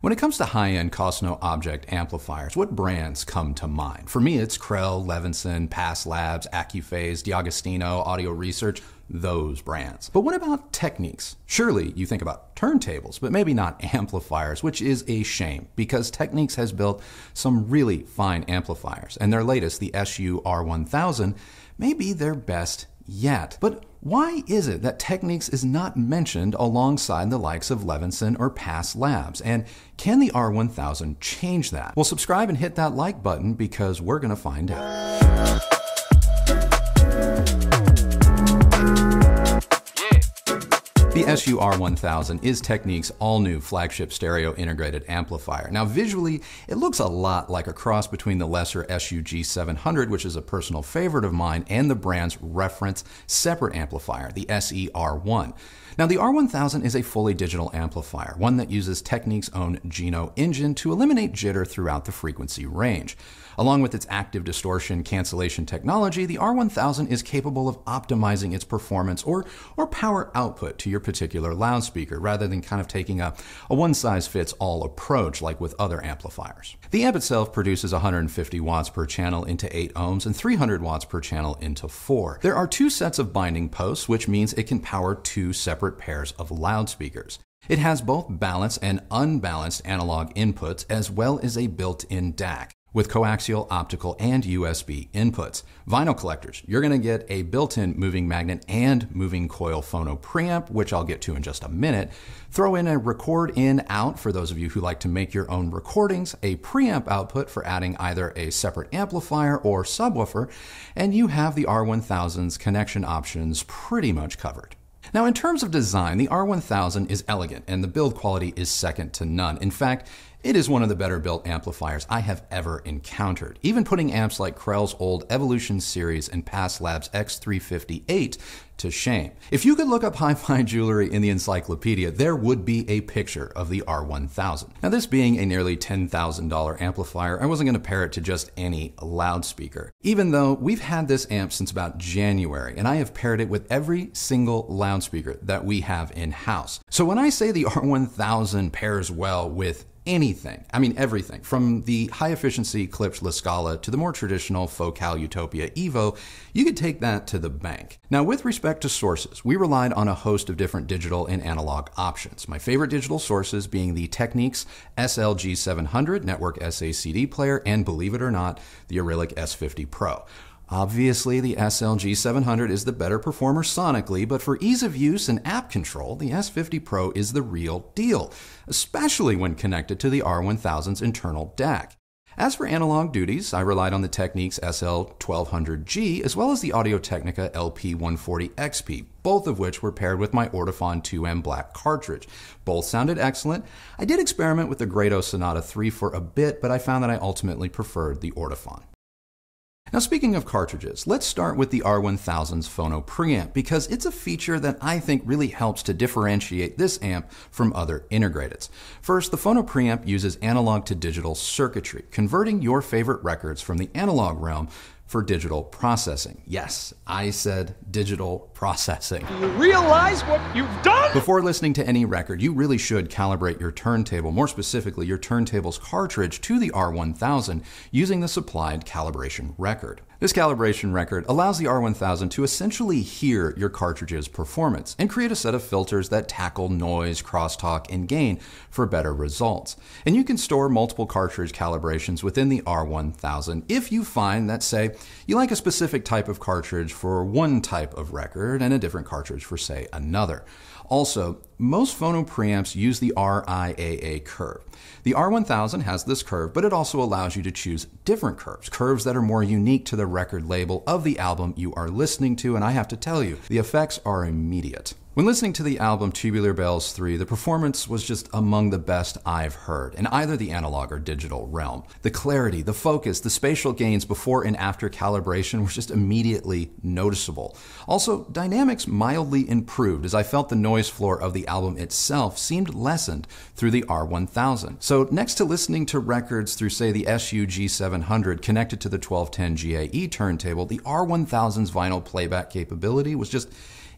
When it comes to high-end cost-no-object amplifiers, what brands come to mind? For me, it's Krell, Levinson, Pass Labs, Accuphase, D'Agostino, Audio Research, those brands. But what about Technics? Surely you think about turntables, but maybe not amplifiers, which is a shame because Technics has built some really fine amplifiers, and their latest, the SU-R1000, may be their best yet. But why is it that Technics is not mentioned alongside the likes of Levinson or Pass Labs? And can the R1000 change that? Well, subscribe and hit that like button because we're going to find out. The SU-R1000 is Technics' all-new flagship stereo integrated amplifier. Now visually, it looks a lot like a cross between the lesser SU-G700, which is a personal favorite of mine, and the brand's reference separate amplifier, the SE-R1. Now the R1000 is a fully digital amplifier, one that uses Technics' own Jeno engine to eliminate jitter throughout the frequency range. Along with its active distortion cancellation technology, the R1000 is capable of optimizing its performance or power output to your particular loudspeaker, rather than kind of taking a one-size-fits-all approach like with other amplifiers. The amp itself produces 150 watts per channel into 8 ohms and 300 watts per channel into 4. There are 2 sets of binding posts, which means it can power 2 separate pairs of loudspeakers. It has both balanced and unbalanced analog inputs, as well as a built-in DAC, with coaxial, optical, and USB inputs. Vinyl collectors, you're going to get a built-in moving magnet and moving coil phono preamp, which I'll get to in just a minute. Throw in a record in out for those of you who like to make your own recordings, a preamp output for adding either a separate amplifier or subwoofer, and you have the R1000's connection options pretty much covered. Now, in terms of design, the R1000 is elegant and the build quality is second to none. In fact, it is one of the better built amplifiers I have ever encountered. Even putting amps like Krell's old Evolution series and Pass Labs X358 to shame. If you could look up hi-fi jewelry in the encyclopedia, there would be a picture of the R1000. Now, this being a nearly $10,000 amplifier, I wasn't going to pair it to just any loudspeaker, even though we've had this amp since about January, and I have paired it with every single loudspeaker that we have in-house. So when I say the R1000 pairs well with anything, I mean everything, from the high-efficiency Klipsch La Scala to the more traditional Focal Utopia Evo, you could take that to the bank. Now, with respect to sources, we relied on a host of different digital and analog options. My favorite digital sources being the Technics SL-G700 network SA CD player and, believe it or not, the Arylic S50 Pro. Obviously, the SL-G700 is the better performer sonically, but for ease of use and app control, the S50 Pro is the real deal, especially when connected to the R1000's internal DAC. As for analog duties, I relied on the Technics SL-1200G as well as the Audio-Technica LP-140XP, both of which were paired with my Ortofon 2M black cartridge. Both sounded excellent. I did experiment with the Grado Sonata 3 for a bit, but I found that I ultimately preferred the Ortofon. Now, speaking of cartridges, let's start with the R1000's phono preamp because it's a feature that I think really helps to differentiate this amp from other integrateds. First, the phono preamp uses analog to digital circuitry, converting your favorite records from the analog realm for digital processing. Yes, I said digital processing. Do you realize what you've done? Before listening to any record, you really should calibrate your turntable, more specifically your turntable's cartridge, to the R1000 using the supplied calibration record. This calibration record allows the R1000 to essentially hear your cartridge's performance and create a set of filters that tackle noise, crosstalk, and gain for better results. And you can store multiple cartridge calibrations within the R1000 if you find that, say, you like a specific type of cartridge for one type of record and a different cartridge for, say, another. Also, most phono preamps use the RIAA curve. The R1000 has this curve, but it also allows you to choose different curves, curves that are more unique to the record label of the album you are listening to, and I have to tell you, the effects are immediate. When listening to the album Tubular Bells 3, the performance was just among the best I've heard in either the analog or digital realm. The clarity, the focus, the spatial gains before and after calibration were just immediately noticeable. Also, dynamics mildly improved as I felt the noise floor of the album itself seemed lessened through the R1000. So next to listening to records through, say, the SU-G700 connected to the 1210 GAE turntable, the R1000's vinyl playback capability was just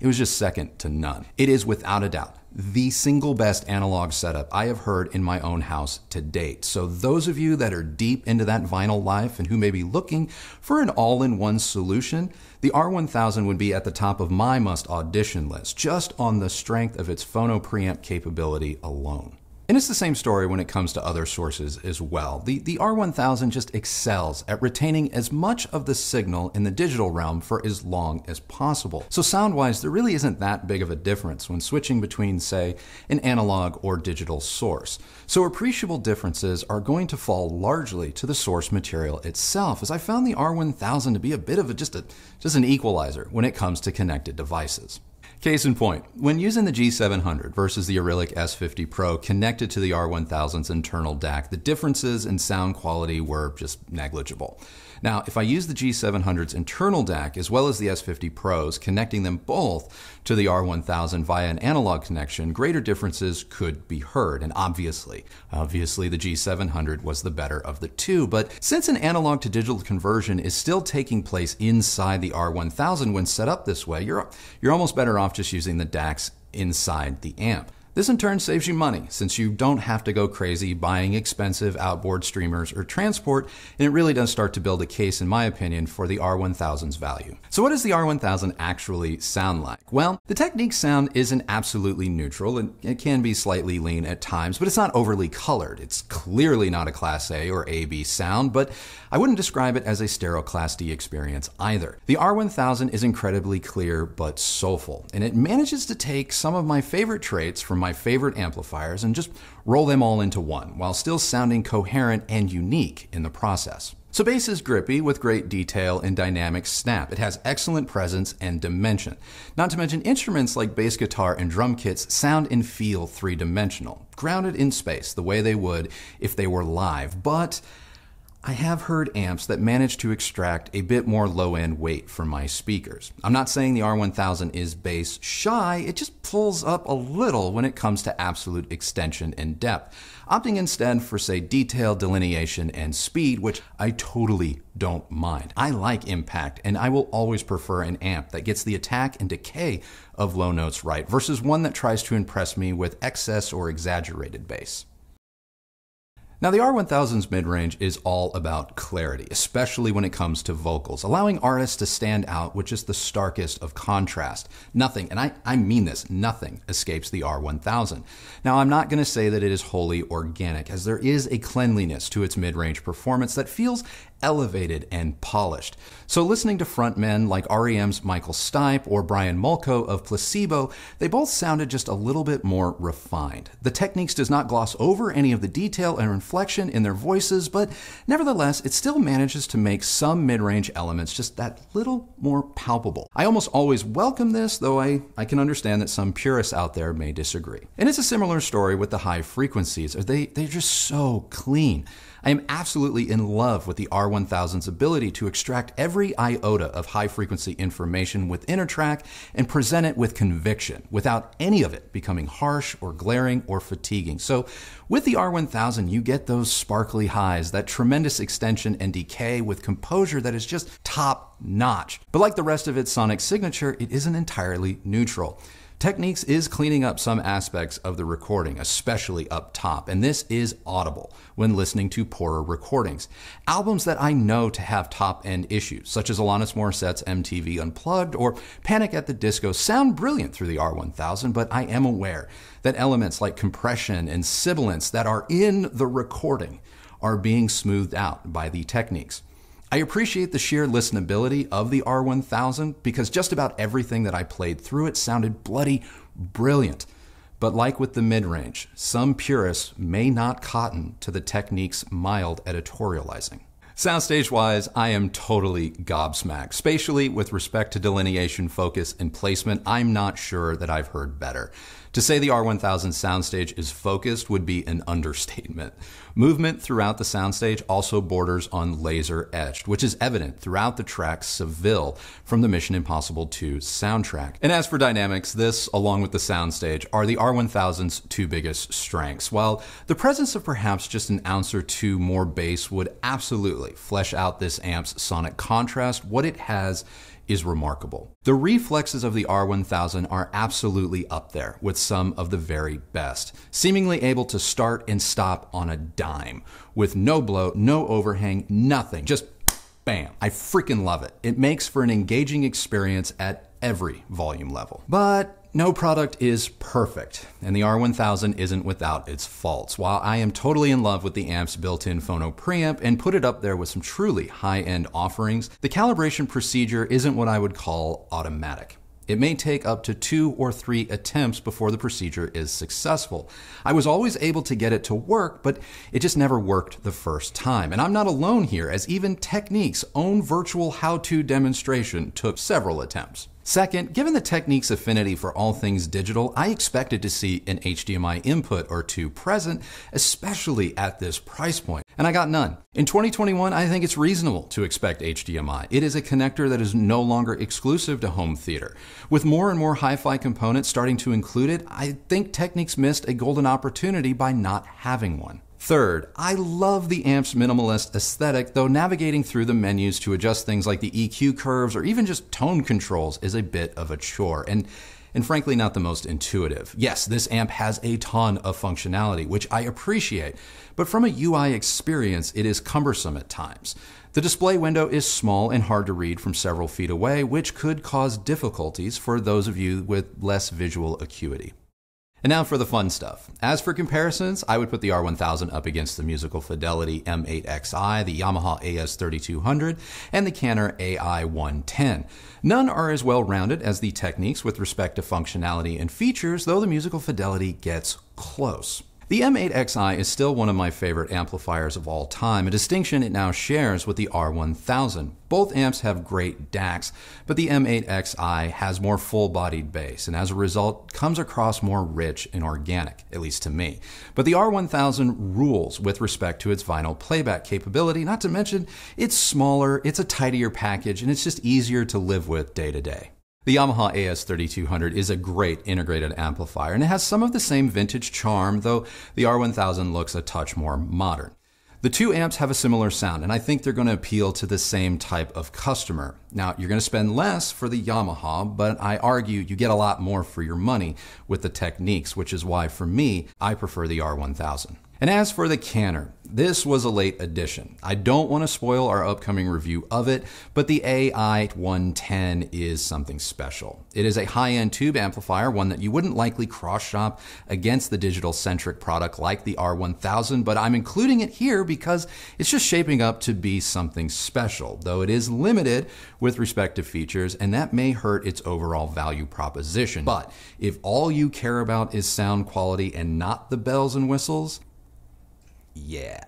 It was just second to none. It is without a doubt the single best analog setup I have heard in my own house to date. So those of you that are deep into that vinyl life and who may be looking for an all-in-one solution, the R1000 would be at the top of my must-audition list, just on the strength of its phono preamp capability alone. And it's the same story when it comes to other sources as well. The R1000 just excels at retaining as much of the signal in the digital realm for as long as possible. So sound-wise, there really isn't that big of a difference when switching between, say, an analog or digital source. So appreciable differences are going to fall largely to the source material itself, as I found the R1000 to be a bit of just an equalizer when it comes to connected devices. Case in point, when using the G700 versus the Arylic S50 Pro connected to the R1000's internal DAC, the differences in sound quality were just negligible. Now, if I use the G700's internal DAC as well as the S50 Pro's, connecting them both to the R1000 via an analog connection, greater differences could be heard. And obviously the G700 was the better of the two. But since an analog to digital conversion is still taking place inside the R1000 when set up this way, you're almost better off just using the DACs inside the amp. This in turn saves you money, since you don't have to go crazy buying expensive outboard streamers or transport, and it really does start to build a case, in my opinion, for the R1000's value. So what does the R1000 actually sound like? Well, the Technics sound isn't absolutely neutral, and it can be slightly lean at times, but it's not overly colored. It's clearly not a Class A or AB sound, but I wouldn't describe it as a stereo Class D experience either. The R1000 is incredibly clear but soulful, and it manages to take some of my favorite traits from my favorite amplifiers and just roll them all into one, while still sounding coherent and unique in the process. So bass is grippy with great detail and dynamic snap. It has excellent presence and dimension. Not to mention instruments like bass guitar and drum kits sound and feel three-dimensional, grounded in space the way they would if they were live, but I have heard amps that manage to extract a bit more low-end weight from my speakers. I'm not saying the R1000 is bass shy, it just pulls up a little when it comes to absolute extension and depth, opting instead for, say, detailed delineation and speed, which I totally don't mind. I like impact, and I will always prefer an amp that gets the attack and decay of low notes right, versus one that tries to impress me with excess or exaggerated bass. Now, the R1000's mid-range is all about clarity, especially when it comes to vocals, allowing artists to stand out with just the starkest of contrast. Nothing, and I mean this, nothing escapes the R1000. Now, I'm not going to say that it is wholly organic, as there is a cleanliness to its mid-range performance that feels elevated and polished. So listening to frontmen like REM's Michael Stipe or Brian Molko of Placebo, they both sounded just a little bit more refined. The Technics does not gloss over any of the detail and inflection in their voices, but nevertheless, it still manages to make some mid-range elements just that little more palpable. I almost always welcome this, though I can understand that some purists out there may disagree. And it's a similar story with the high frequencies. They're just so clean. I am absolutely in love with the R1000's ability to extract every iota of high-frequency information within a track and present it with conviction, without any of it becoming harsh or glaring or fatiguing. So with the R1000, you get those sparkly highs, that tremendous extension and decay with composure that is just top-notch. But like the rest of its sonic signature, it isn't entirely neutral. Technics is cleaning up some aspects of the recording, especially up top, and this is audible when listening to poorer recordings. Albums that I know to have top-end issues, such as Alanis Morissette's MTV Unplugged or Panic! At the Disco, sound brilliant through the R1000, but I am aware that elements like compression and sibilance that are in the recording are being smoothed out by the Technics. I appreciate the sheer listenability of the R1000 because just about everything that I played through it sounded bloody brilliant. But like with the mid-range, some purists may not cotton to the Technics' mild editorializing. Soundstage-wise, I am totally gobsmacked. Spatially, with respect to delineation, focus, and placement, I'm not sure that I've heard better. To say the R1000 soundstage is focused would be an understatement. Movement throughout the soundstage also borders on laser etched, which is evident throughout the track Seville from the Mission Impossible II soundtrack. And as for dynamics, this, along with the soundstage, are the R1000's two biggest strengths, while the presence of perhaps just an ounce or two more bass would absolutely flesh out this amp's sonic contrast. What it has is remarkable. The reflexes of the R1000 are absolutely up there with some of the very best, seemingly able to start and stop on a dime, with no blow, no overhang, nothing, just bam. I freaking love it. It makes for an engaging experience at every volume level. But no product is perfect, and the R1000 isn't without its faults. While I am totally in love with the amp's built-in phono preamp and put it up there with some truly high-end offerings, the calibration procedure isn't what I would call automatic. It may take up to 2 or 3 attempts before the procedure is successful. I was always able to get it to work, but it just never worked the first time. And I'm not alone here, as even Technics' own virtual how-to demonstration took several attempts. Second, given the Technics' affinity for all things digital, I expected to see an HDMI input or two present, especially at this price point, and I got none. In 2021, I think it's reasonable to expect HDMI. It is a connector that is no longer exclusive to home theater. With more and more hi-fi components starting to include it, I think Technics missed a golden opportunity by not having one. Third, I love the amp's minimalist aesthetic, though navigating through the menus to adjust things like the EQ curves or even just tone controls is a bit of a chore, and frankly not the most intuitive. Yes, this amp has a ton of functionality, which I appreciate, but from a UI experience, it is cumbersome at times. The display window is small and hard to read from several feet away, which could cause difficulties for those of you with less visual acuity. And now for the fun stuff. As for comparisons, I would put the R1000 up against the Musical Fidelity M8XI, the Yamaha AS3200, and the Canor AI 1.10. None are as well-rounded as the Technics with respect to functionality and features, though the Musical Fidelity gets close. The M8XI is still one of my favorite amplifiers of all time, a distinction it now shares with the R1000. Both amps have great DACs, but the M8XI has more full-bodied bass, and as a result, comes across more rich and organic, at least to me. But the R1000 rules with respect to its vinyl playback capability, not to mention it's smaller, it's a tidier package, and it's just easier to live with day to day. The Yamaha AS3200 is a great integrated amplifier, and it has some of the same vintage charm, though the R1000 looks a touch more modern. The two amps have a similar sound, and I think they're going to appeal to the same type of customer. Now, you're going to spend less for the Yamaha, but I argue you get a lot more for your money with the Technics, which is why, for me, I prefer the R1000. And as for the Canor, this was a late addition. I don't want to spoil our upcoming review of it, but the AI 110 is something special. It is a high-end tube amplifier, one that you wouldn't likely cross-shop against the digital-centric product like the R1000, but I'm including it here because it's just shaping up to be something special, though it is limited with respect to features, and that may hurt its overall value proposition. But if all you care about is sound quality and not the bells and whistles, yeah.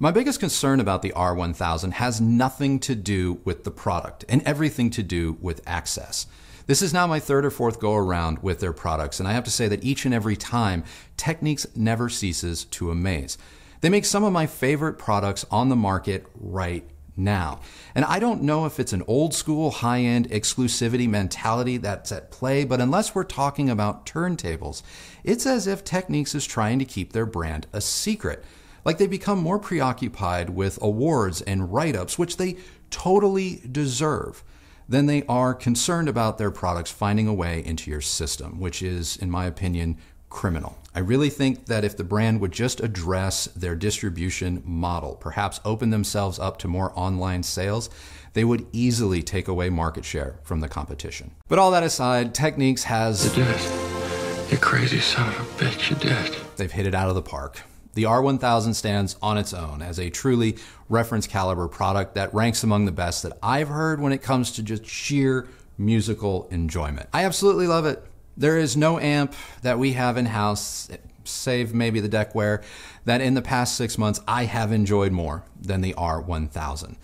My biggest concern about the R1000 has nothing to do with the product and everything to do with access. This is now my third or fourth go around with their products, and I have to say that each and every time, Technics never ceases to amaze. They make some of my favorite products on the market right now. And I don't know if it's an old school high-end exclusivity mentality that's at play, but unless we're talking about turntables, it's as if Technics is trying to keep their brand a secret. Like they become more preoccupied with awards and write-ups, which they totally deserve, than they are concerned about their products finding a way into your system, which is, in my opinion, criminal. I really think that if the brand would just address their distribution model, perhaps open themselves up to more online sales, they would easily take away market share from the competition. But all that aside, Technics has... You did it. You crazy son of a bitch, you did. They've hit it out of the park. The R1000 stands on its own as a truly reference caliber product that ranks among the best that I've heard when it comes to just sheer musical enjoyment. I absolutely love it. There is no amp that we have in-house, save maybe the Deckware, that in the past 6 months I have enjoyed more than the R1000.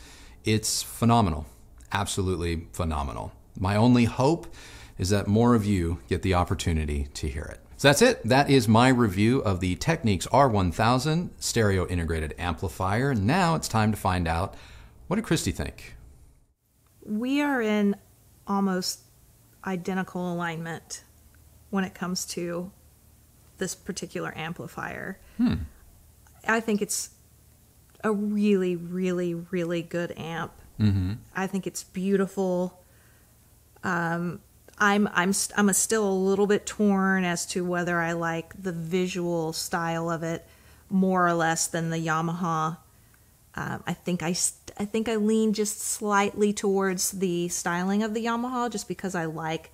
It's phenomenal, absolutely phenomenal. My only hope is that more of you get the opportunity to hear it. So that's it. That is my review of the Technics R1000 stereo integrated amplifier. Now it's time to find out, what did Christy think? We are in almost identical alignment when it comes to this particular amplifier. I think it's a really, really, really good amp. I think it's beautiful. I'm still a little bit torn as to whether I like the visual style of it more or less than the Yamaha. I think I lean just slightly towards the styling of the Yamaha, just because I like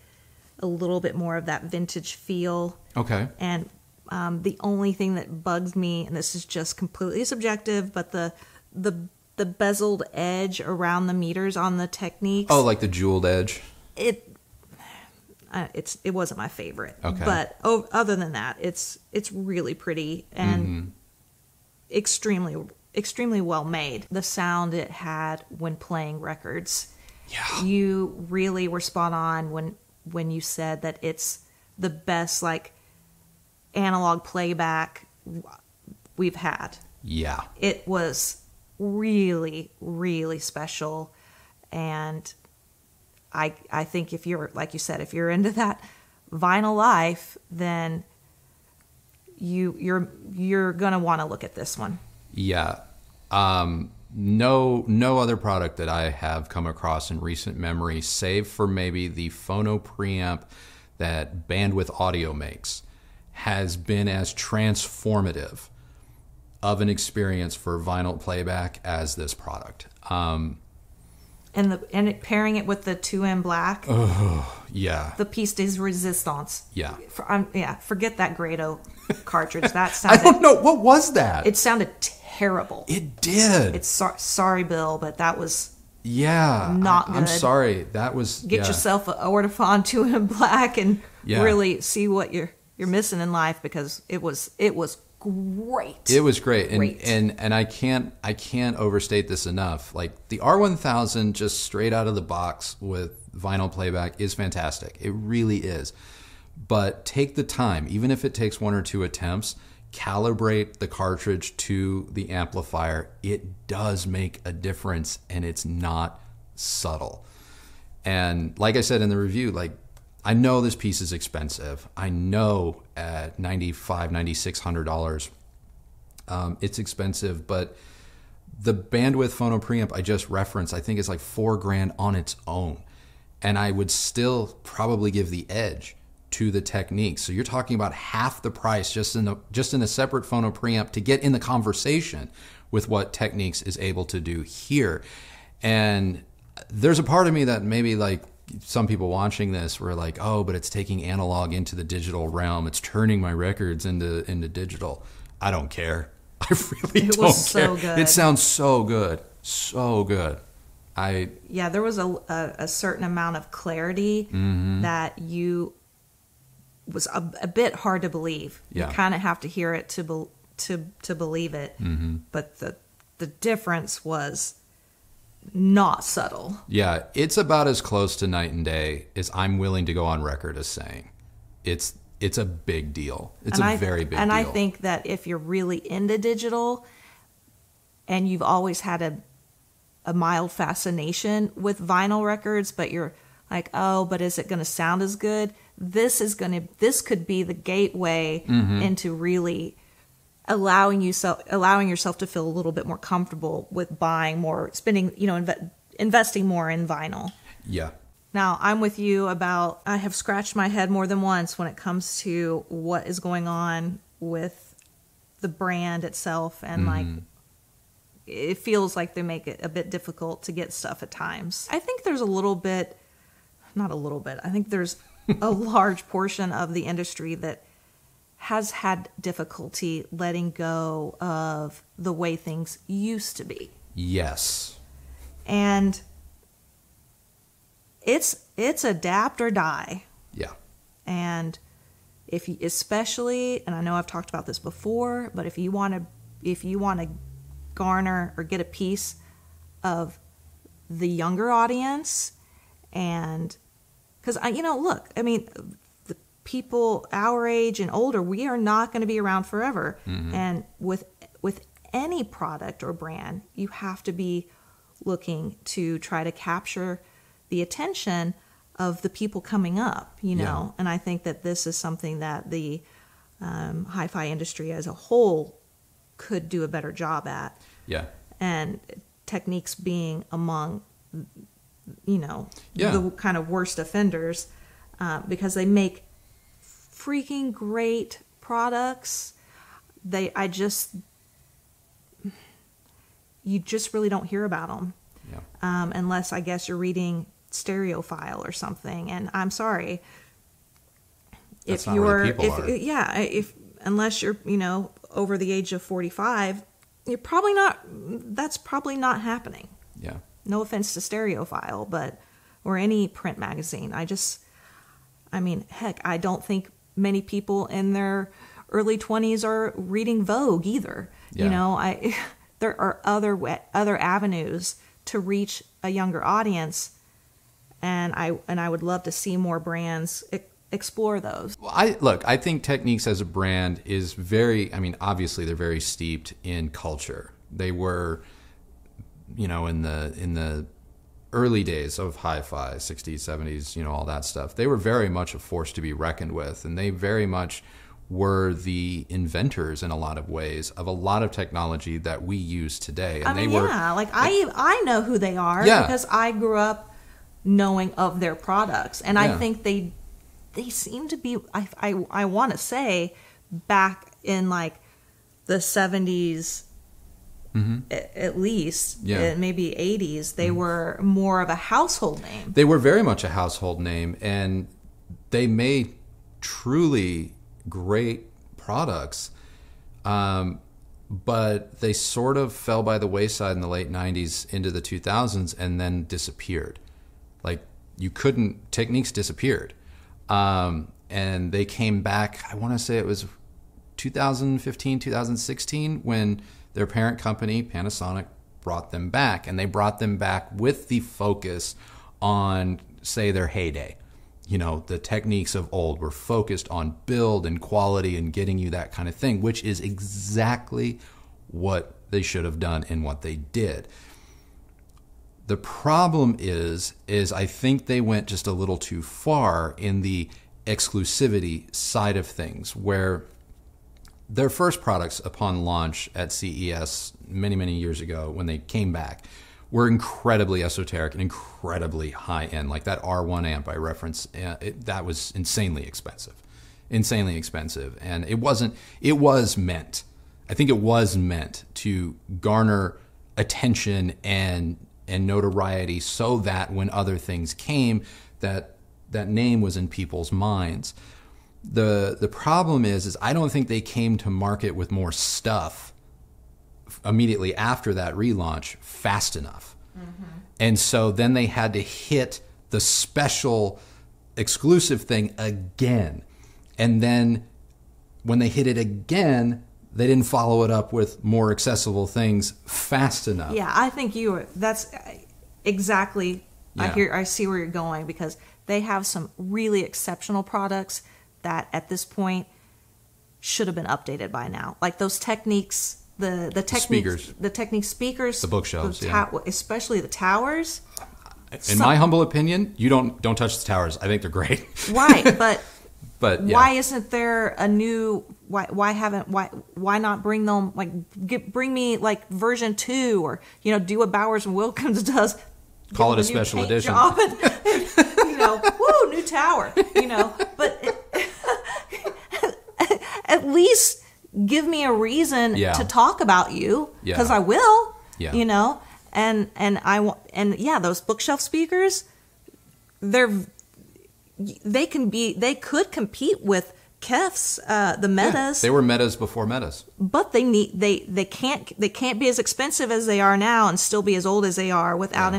a little bit more of that vintage feel. Okay. And the only thing that bugs me, and this is just completely subjective, but the bezeled edge around the meters on the Technics. Oh, like the jeweled edge. It wasn't my favorite. Okay. But other than that, it's really pretty and extremely well made. The sound it had when playing records. Yeah. You really were spot on when you said that it's the best like analog playback we've had. Yeah. It was really, really special, and I think if you're, like you said, if you're into that vinyl life, then you're gonna want to look at this one. Yeah. No other product that I have come across in recent memory, save for maybe the phono preamp that Bandwidth Audio makes, has been as transformative of an experience for vinyl playback as this product. And pairing it with the 2M black. Oh, yeah. The piece de resistance. Yeah. Forget that Grado cartridge. That sounded... I don't know. What was that? It sounded terrible. It did. It's sorry, Bill, but that was... Yeah. Not good. I'm sorry. That was... Get yourself an Ortofon 2M black and really see what you're missing in life, because it was great. It was great. And I can't overstate this enough. Like the R1000 just straight out of the box with vinyl playback is fantastic. It really is. But take the time, even if it takes one or two attempts, calibrate the cartridge to the amplifier. It does make a difference, and it's not subtle. And like I said in the review, like, I know this piece is expensive. I know at $9,500, $9,600, it's expensive, but the Bandwidth phono preamp I just referenced, I think it's like $4,000 on its own. And I would still probably give the edge to the Technics. So you're talking about half the price just in a separate phono preamp to get in the conversation with what Technics is able to do here. And there's a part of me that maybe like, some people watching this were like, oh, but it's taking analog into the digital realm. It's turning my records into digital. I don't care. I really don't care. It was so good. It sounds so good. So good. There was a certain amount of clarity that you was a bit hard to believe. Yeah. You kind of have to hear it to believe it. Mm-hmm. But the difference was not subtle. Yeah, it's about as close to night and day as I'm willing to go on record as saying. It's a big deal. It's a very big deal. And I think that if you're really into digital and you've always had a mild fascination with vinyl records, but you're like, oh, but is it going to sound as good? This could be the gateway into really allowing yourself to feel a little bit more comfortable with buying more, spending, investing more in vinyl. Yeah. Now, I'm with you about, I have scratched my head more than once when it comes to what is going on with the brand itself. And it feels like they make it a bit difficult to get stuff at times. I think there's I think there's a large portion of the industry that has had difficulty letting go of the way things used to be. Yes. And it's adapt or die. Yeah. And if you, especially, and I know I've talked about this before, but if you want to garner or get a piece of the younger audience, and cuz people our age and older, we are not going to be around forever. And with any product or brand, you have to be looking to try to capture the attention of the people coming up, Yeah. And I think that this is something that the hi-fi industry as a whole could do a better job at. Yeah. And Technics being among you know, the kind of worst offenders, because they make freaking great products. You just really don't hear about them. Yeah. Unless I guess you're reading Stereophile or something. And I'm sorry. That's if you're, unless you're, you know, over the age of 45, you're probably not, that's probably not happening. Yeah. No offense to Stereophile, but, or any print magazine. I mean, heck, I don't think many people in their early 20s are reading Vogue either. Yeah. You know, there are other avenues to reach a younger audience, and I would love to see more brands explore those. Well, I think Technics as a brand is very, I mean, obviously they're very steeped in culture. They were, you know, in the early days of hi-fi, 60s, 70s, you know, all that stuff. They were very much a force to be reckoned with, and they very much were the inventors in a lot of ways of a lot of technology that we use today. And I know who they are because I grew up knowing of their products. And I think they seem to be, I want to say, back in like the 70s, at least, maybe 80s, they were more of a household name. They were very much a household name, and they made truly great products, but they sort of fell by the wayside in the late 90s into the 2000s and then disappeared. Like, you couldn't, Technics disappeared. And they came back, I want to say it was 2015, 2016, when their parent company, Panasonic, brought them back. And they brought them back with the focus on, say, their heyday. You know, the Techniques of old were focused on build and quality and getting you that kind of thing, which is exactly what they should have done and what they did. The problem is I think they went just a little too far in the exclusivity side of things, where their first products upon launch at CES many, many years ago when they came back were incredibly esoteric and incredibly high-end. Like that R1 amp I referenced, that was insanely expensive. And it was meant, I think it was meant to garner attention and notoriety so that when other things came, that name was in people's minds. The problem is I don't think they came to market with more stuff immediately after that relaunch fast enough. And so then they had to hit the special exclusive thing again. And then when they hit it again, they didn't follow it up with more accessible things fast enough. Yeah, I think that's exactly, I see where you're going, because they have some really exceptional products that at this point should have been updated by now. Like those Techniques, the Technics speakers, the bookshelves, especially the towers. In my humble opinion, you don't touch the towers. I think they're great. Right, but why isn't there a new? Why not bring them? Like bring me like version 2, or you know, do what Bowers and Wilkins does. Call it a special edition. And, you know, woo, new tower. You know, but at least give me a reason to talk about you, because I will, you know, and those bookshelf speakers, they could compete with Kef's, the Metas. Yeah, they were Metas before Metas, but they can't be as expensive as they are now and still be as old as they are without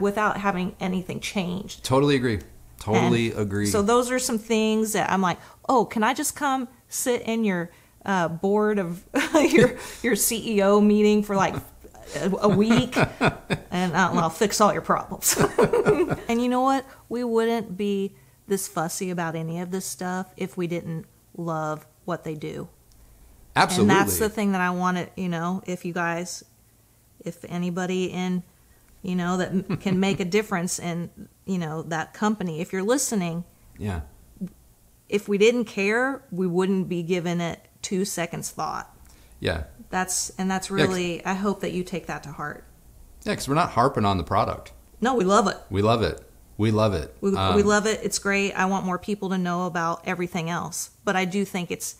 without having anything changed. Totally agree. So those are some things that I'm like, oh, can I just come sit in your board of your CEO meeting for like a week, and I'll fix all your problems. And you know what? We wouldn't be this fussy about any of this stuff if we didn't love what they do. Absolutely. And that's the thing that I wanted, you know, if anybody in, you know, that can make a difference in, you know, that company, if you're listening, if we didn't care, we wouldn't be giving it 2 seconds thought. Yeah. That's really, I hope that you take that to heart. Yeah, because we're not harping on the product. No, we love it. We love it. We love it. We love it. It's great. I want more people to know about everything else. But I do think it's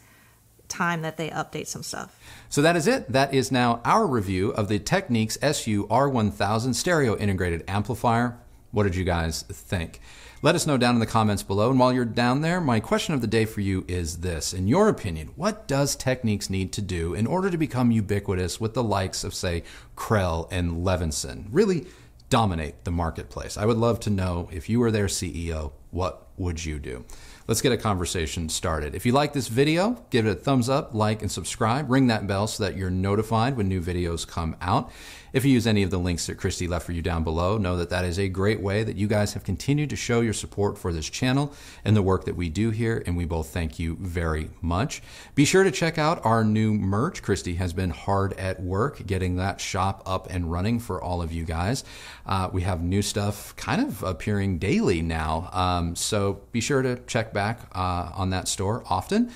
time that they update some stuff. So that is it. That is now our review of the Technics SU-R1000 Stereo Integrated Amplifier. What did you guys think? Let us know down in the comments below. And while you're down there, my question of the day for you is this. In your opinion, what does Technics need to do in order to become ubiquitous with the likes of, say, Krell and Levinson? Really dominate the marketplace. I would love to know, if you were their CEO, what would you do? Let's get a conversation started. If you like this video, give it a thumbs up, like, and subscribe. Ring that bell so that you're notified when new videos come out. If you use any of the links that Christy left for you down below, know that that is a great way that you guys have continued to show your support for this channel and the work that we do here, and we both thank you very much. Be sure to check out our new merch. Christy has been hard at work getting that shop up and running for all of you guys. We have new stuff kind of appearing daily now, so be sure to check back on that store often.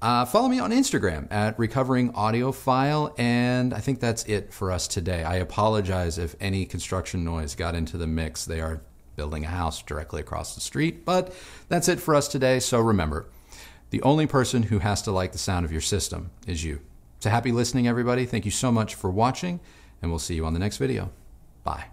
Follow me on Instagram at Recovering Audiophile, and I think that's it for us today. I apologize if any construction noise got into the mix. They are building a house directly across the street, but that's it for us today. So remember, the only person who has to like the sound of your system is you. So happy listening, everybody. Thank you so much for watching, and we'll see you on the next video. Bye.